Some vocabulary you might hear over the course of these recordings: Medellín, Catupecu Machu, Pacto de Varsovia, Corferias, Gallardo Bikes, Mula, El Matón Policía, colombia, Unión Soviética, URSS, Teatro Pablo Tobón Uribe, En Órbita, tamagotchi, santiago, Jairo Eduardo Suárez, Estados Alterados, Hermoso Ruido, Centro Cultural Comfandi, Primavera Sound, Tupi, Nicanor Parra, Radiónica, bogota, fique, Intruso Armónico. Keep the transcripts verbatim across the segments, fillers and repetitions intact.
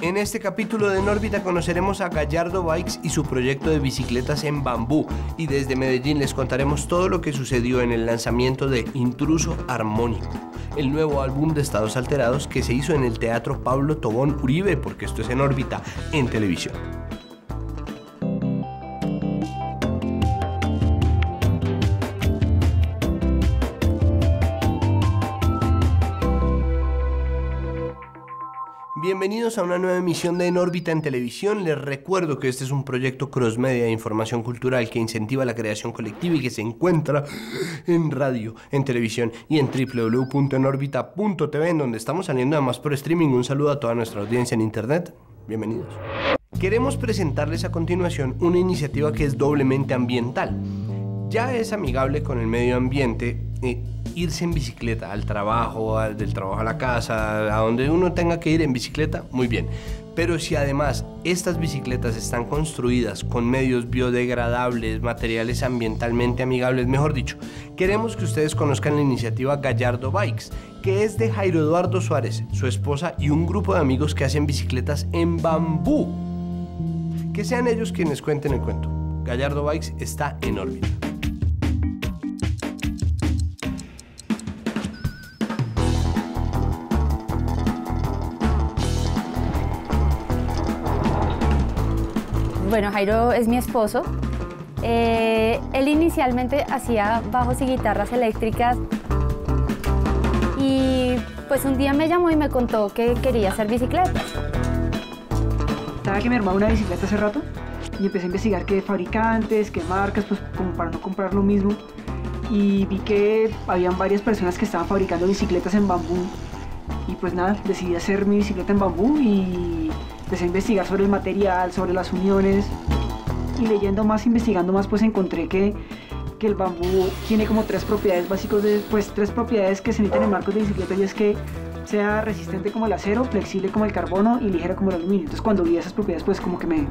En este capítulo de En Órbita conoceremos a Gallardo Bikes y su proyecto de bicicletas en bambú, y desde Medellín les contaremos todo lo que sucedió en el lanzamiento de Intruso Armónico, el nuevo álbum de Estados Alterados que se hizo en el Teatro Pablo Tobón Uribe, porque esto es En Órbita en televisión. Bienvenidos a una nueva emisión de En Órbita en televisión. Les recuerdo que este es un proyecto crossmedia de información cultural que incentiva la creación colectiva y que se encuentra en radio, en televisión y en w w w punto en órbita punto t v, en donde estamos saliendo además por streaming. Un saludo a toda nuestra audiencia en internet. Bienvenidos. Queremos presentarles a continuación una iniciativa que es doblemente ambiental. Ya es amigable con el medio ambiente y irse en bicicleta al trabajo, al, del trabajo a la casa, a donde uno tenga que ir en bicicleta, muy bien. Pero si además estas bicicletas están construidas con medios biodegradables, materiales ambientalmente amigables, mejor dicho, queremos que ustedes conozcan la iniciativa Gallardo Bikes, que es de Jairo Eduardo Suárez, su esposa y un grupo de amigos que hacen bicicletas en bambú. Que sean ellos quienes cuenten el cuento. Gallardo Bikes está en órbita. Bueno, Jairo es mi esposo. Eh, él inicialmente hacía bajos y guitarras eléctricas y pues un día me llamó y me contó que quería hacer bicicletas. Estaba que me armaba una bicicleta hace rato y empecé a investigar qué fabricantes, qué marcas, pues como para no comprar lo mismo, y vi que habían varias personas que estaban fabricando bicicletas en bambú y pues nada, decidí hacer mi bicicleta en bambú y empecé a investigar sobre el material, sobre las uniones, y leyendo más, investigando más, pues encontré que, que el bambú tiene como tres propiedades básicas, de, pues tres propiedades que se necesitan en marcos de bicicleta, y es que sea resistente como el acero, flexible como el carbono y ligero como el aluminio. Entonces cuando vi esas propiedades, pues como que me, me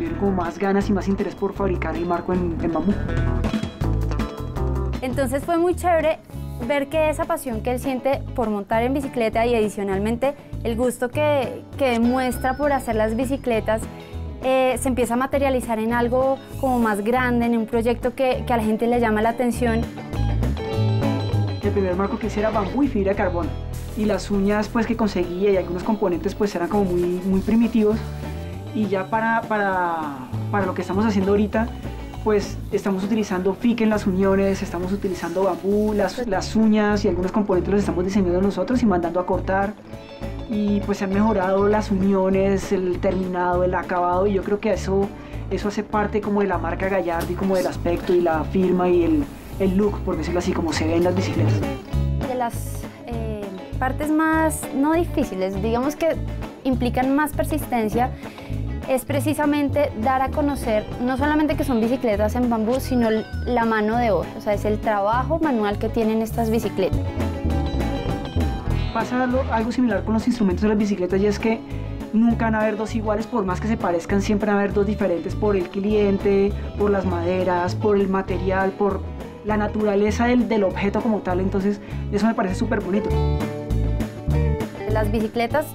dieron como más ganas y más interés por fabricar el marco en, en bambú. Entonces fue muy chévere ver que esa pasión que él siente por montar en bicicleta y adicionalmente el gusto que, que demuestra por hacer las bicicletas eh, se empieza a materializar en algo como más grande, en un proyecto que, que a la gente le llama la atención. El primer marco que hice era bambú y fibra de carbono, y las uñas pues que conseguía y algunos componentes pues eran como muy, muy primitivos, y ya para, para, para lo que estamos haciendo ahorita pues estamos utilizando fique en las uniones, estamos utilizando bambú, las, las uñas y algunos componentes los estamos diseñando nosotros y mandando a cortar. Y pues se han mejorado las uniones, el terminado, el acabado, y yo creo que eso, eso hace parte como de la marca Gallardo y como del aspecto y la firma y el, el look, por decirlo así, como se ve en las bicicletas. De las eh, partes más, no difíciles, digamos que implican más persistencia, es precisamente dar a conocer no solamente que son bicicletas en bambú, sino la mano de obra, o sea, es el trabajo manual que tienen estas bicicletas. Pasa algo, algo similar con los instrumentos de las bicicletas, y es que nunca van a haber dos iguales, por más que se parezcan, siempre van a haber dos diferentes por el cliente, por las maderas, por el material, por la naturaleza del, del objeto como tal, entonces eso me parece súper bonito. Las bicicletas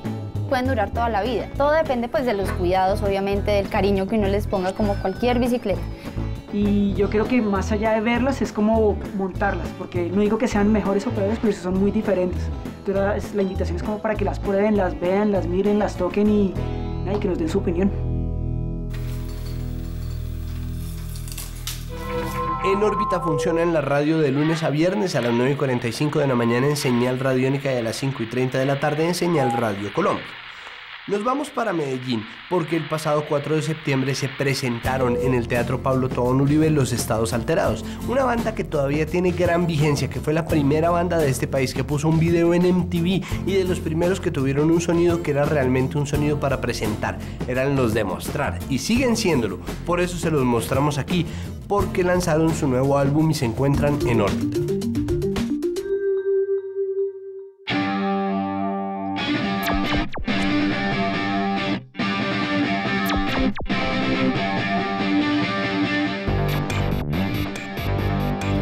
pueden durar toda la vida. Todo depende pues de los cuidados, obviamente, del cariño que uno les ponga, como cualquier bicicleta. Y yo creo que más allá de verlas es como montarlas, porque no digo que sean mejores o peores, pero son muy diferentes. Entonces la invitación es como para que las prueben, las vean, las miren, las toquen y, y que nos den su opinión. En Órbita funciona en la radio de lunes a viernes a las nueve y cuarenta y cinco de la mañana en señal Radiónica y a las cinco y treinta de la tarde en señal Radio Colombia. Nos vamos para Medellín porque el pasado cuatro de septiembre se presentaron en el Teatro Pablo Tobón Uribe los Estados Alterados, una banda que todavía tiene gran vigencia, que fue la primera banda de este país que puso un video en M T V y de los primeros que tuvieron un sonido que era realmente un sonido para presentar, eran los de mostrar y siguen siéndolo, por eso se los mostramos aquí, porque lanzaron su nuevo álbum y se encuentran en órbita.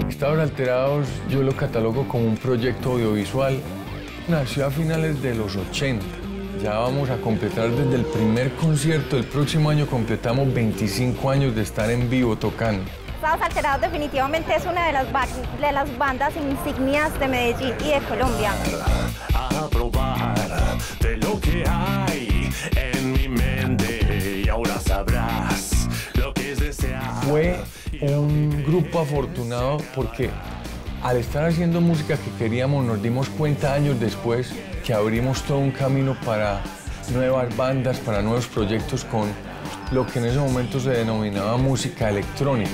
Estados Alterados yo lo catalogo como un proyecto audiovisual. Nació a finales de los ochenta. Ya vamos a completar desde el primer concierto. El próximo año completamos veinticinco años de estar en vivo tocando. Estados Alterados definitivamente es una de las, de las bandas insignias de Medellín y de Colombia. A probar de lo que hay en mi mente y ahora sabrás lo que es desear. Fue un grupo afortunado porque al estar haciendo música que queríamos nos dimos cuenta años después que abrimos todo un camino para nuevas bandas, para nuevos proyectos con lo que en ese momento se denominaba música electrónica.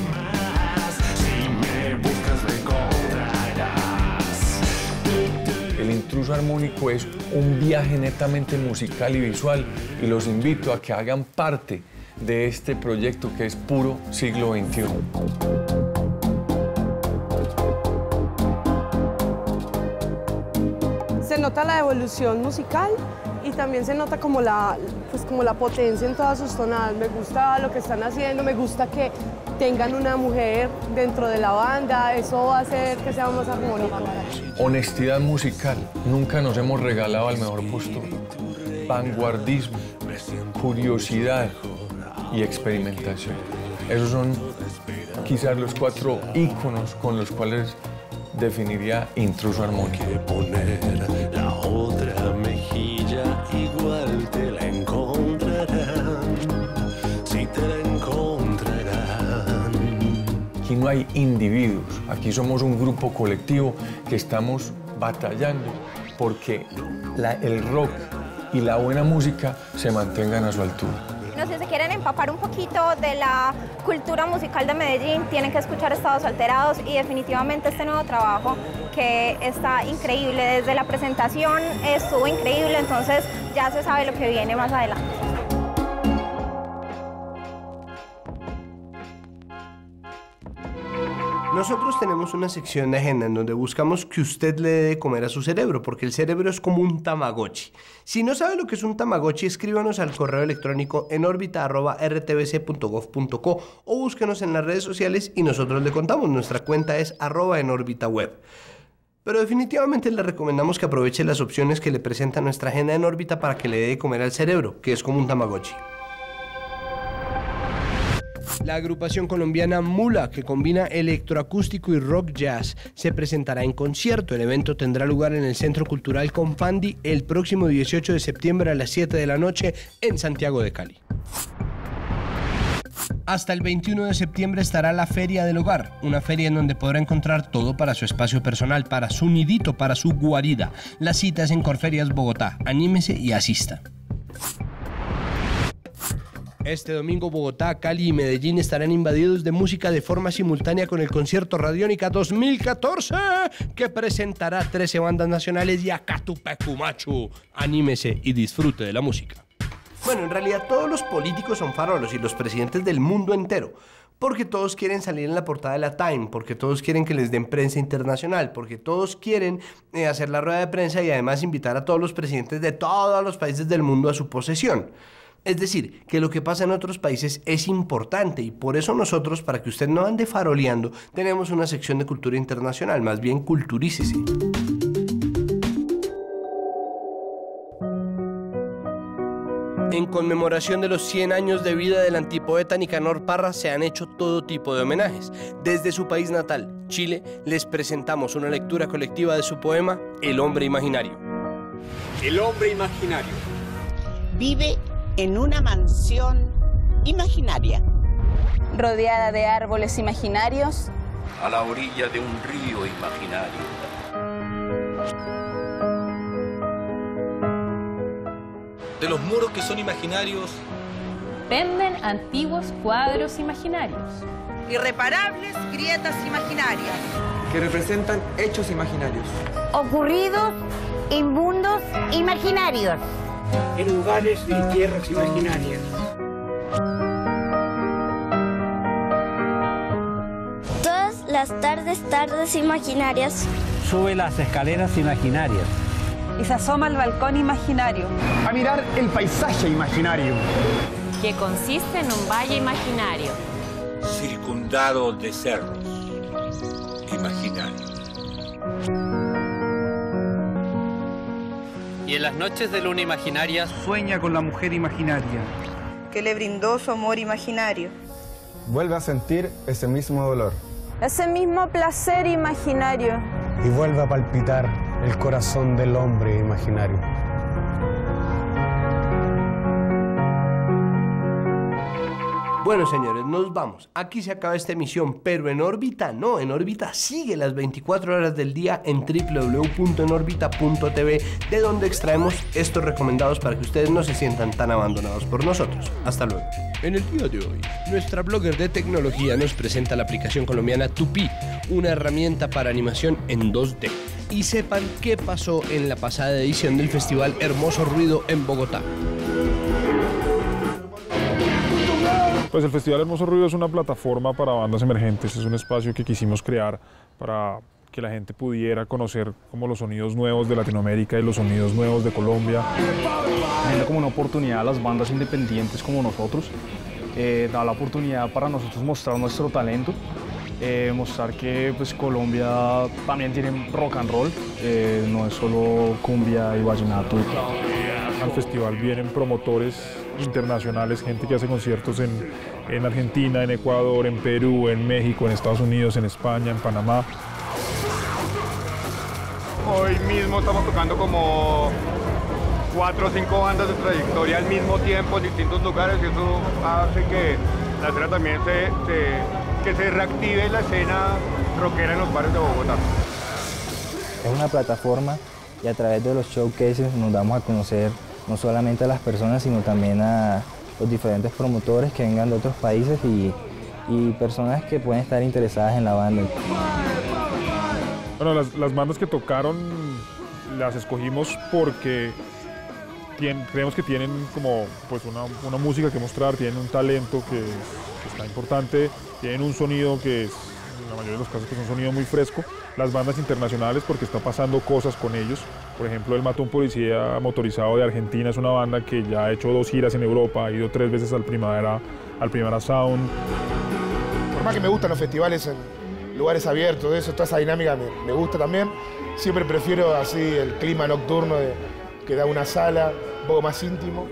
El Intruso Armónico es un viaje netamente musical y visual y los invito a que hagan parte de este proyecto que es puro siglo veintiuno. Se nota la evolución musical y también se nota como la, pues como la potencia en todas sus tonadas. Me gusta lo que están haciendo, me gusta que tengan una mujer dentro de la banda, eso va a hacer que sea más armónico. Honestidad musical, nunca nos hemos regalado al mejor postura. Vanguardismo, curiosidad y experimentación. Esos son quizás los cuatro íconos con los cuales definiría Intruso Armónico. Igual te la encontrarán, si te la encontrarán. Aquí no hay individuos, aquí somos un grupo colectivo que estamos batallando porque la, el rock y la buena música se mantengan a su altura. No, si se quieren empapar un poquito de la cultura musical de Medellín, tienen que escuchar Estados Alterados y definitivamente este nuevo trabajo que está increíble. Desde la presentación estuvo increíble, entonces ya se sabe lo que viene más adelante. Nosotros tenemos una sección de agenda en donde buscamos que usted le dé de comer a su cerebro, porque el cerebro es como un tamagotchi. Si no sabe lo que es un tamagotchi, escríbanos al correo electrónico en órbita arroba r t b c punto gov punto co o búsquenos en las redes sociales y nosotros le contamos. Nuestra cuenta es arroba en órbita web. Pero definitivamente le recomendamos que aproveche las opciones que le presenta nuestra agenda en órbita para que le dé de comer al cerebro, que es como un tamagotchi. La agrupación colombiana Mula, que combina electroacústico y rock jazz, se presentará en concierto. El evento tendrá lugar en el Centro Cultural Comfandi el próximo dieciocho de septiembre a las siete de la noche en Santiago de Cali. Hasta el veintiuno de septiembre estará la Feria del Hogar, una feria en donde podrá encontrar todo para su espacio personal, para su nidito, para su guarida. Las citas en Corferias, Bogotá. Anímese y asista. Este domingo Bogotá, Cali y Medellín estarán invadidos de música de forma simultánea con el concierto Radiónica dos mil catorce, que presentará a trece bandas nacionales y a Catupecu Machu. Anímese y disfrute de la música. Bueno, en realidad todos los políticos son farolos y los presidentes del mundo entero, porque todos quieren salir en la portada de la Time, porque todos quieren que les den prensa internacional, porque todos quieren eh, hacer la rueda de prensa y además invitar a todos los presidentes de todos los países del mundo a su posesión. Es decir, que lo que pasa en otros países es importante y por eso nosotros, para que usted no ande faroleando, tenemos una sección de cultura internacional, más bien culturícese. En conmemoración de los cien años de vida del antipoeta Nicanor Parra se han hecho todo tipo de homenajes. Desde su país natal, Chile, les presentamos una lectura colectiva de su poema El hombre imaginario. El hombre imaginario vive en una mansión imaginaria, rodeada de árboles imaginarios, a la orilla de un río imaginario. De los muros que son imaginarios, penden antiguos cuadros imaginarios, irreparables grietas imaginarias, que representan hechos imaginarios, ocurridos en mundos imaginarios, en lugares y tierras imaginarias. Todas las tardes, tardes imaginarias. Sube las escaleras imaginarias. Y se asoma al balcón imaginario. A mirar el paisaje imaginario. Que consiste en un valle imaginario. Circundado de cerros imaginarios. y en las noches de luna imaginaria sueña con la mujer imaginaria que le brindó su amor imaginario. Vuelve a sentir ese mismo dolor, ese mismo placer imaginario. Y vuelve a palpitar el corazón del hombre imaginario. Bueno, señores, nos vamos. Aquí se acaba esta emisión, pero En Órbita no. En Órbita sigue las veinticuatro horas del día en w w w punto en órbita punto t v, de donde extraemos estos recomendados para que ustedes no se sientan tan abandonados por nosotros. Hasta luego. En el día de hoy, nuestra blogger de tecnología nos presenta la aplicación colombiana Tupi, una herramienta para animación en dos D. Y sepan qué pasó en la pasada edición del festival Hermoso Ruido en Bogotá. Pues el Festival Hermoso Ruido es una plataforma para bandas emergentes, es un espacio que quisimos crear para que la gente pudiera conocer como los sonidos nuevos de Latinoamérica y los sonidos nuevos de Colombia. Viendo como una oportunidad a las bandas independientes como nosotros, eh, da la oportunidad para nosotros mostrar nuestro talento, eh, mostrar que pues, Colombia también tiene rock and roll, eh, no es solo cumbia y vallenato. Al festival vienen promotores internacionales, gente que hace conciertos en, en Argentina, en Ecuador, en Perú, en México, en Estados Unidos, en España, en Panamá. Hoy mismo estamos tocando como cuatro o cinco bandas de trayectoria al mismo tiempo en distintos lugares, y eso hace que la escena también se, se, que se reactive la escena rockera en los bares de Bogotá. Es una plataforma y a través de los showcases nos damos a conocer no solamente a las personas, sino también a los diferentes promotores que vengan de otros países y, y personas que pueden estar interesadas en la banda. Bueno, las, las bandas que tocaron las escogimos porque tienen, creemos que tienen como pues una, una música que mostrar, tienen un talento que, que está importante, tienen un sonido que es, en la mayoría de los casos, que es un sonido muy fresco. Las bandas internacionales, porque está pasando cosas con ellos. Por ejemplo, El Matón Policía Motorizado de Argentina es una banda que ya ha hecho dos giras en Europa, ha ido tres veces al Primavera, al Primavera Sound. Por más que me gustan los festivales en lugares abiertos, eso, toda esa dinámica me, me gusta también. Siempre prefiero así el clima nocturno de, que da una sala, un poco más íntimo.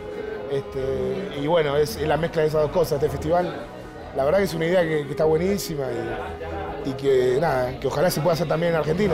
Este, y bueno, es, es la mezcla de esas dos cosas, este festival. La verdad que es una idea que, que está buenísima y, y que, nada, que ojalá se pueda hacer también en Argentina.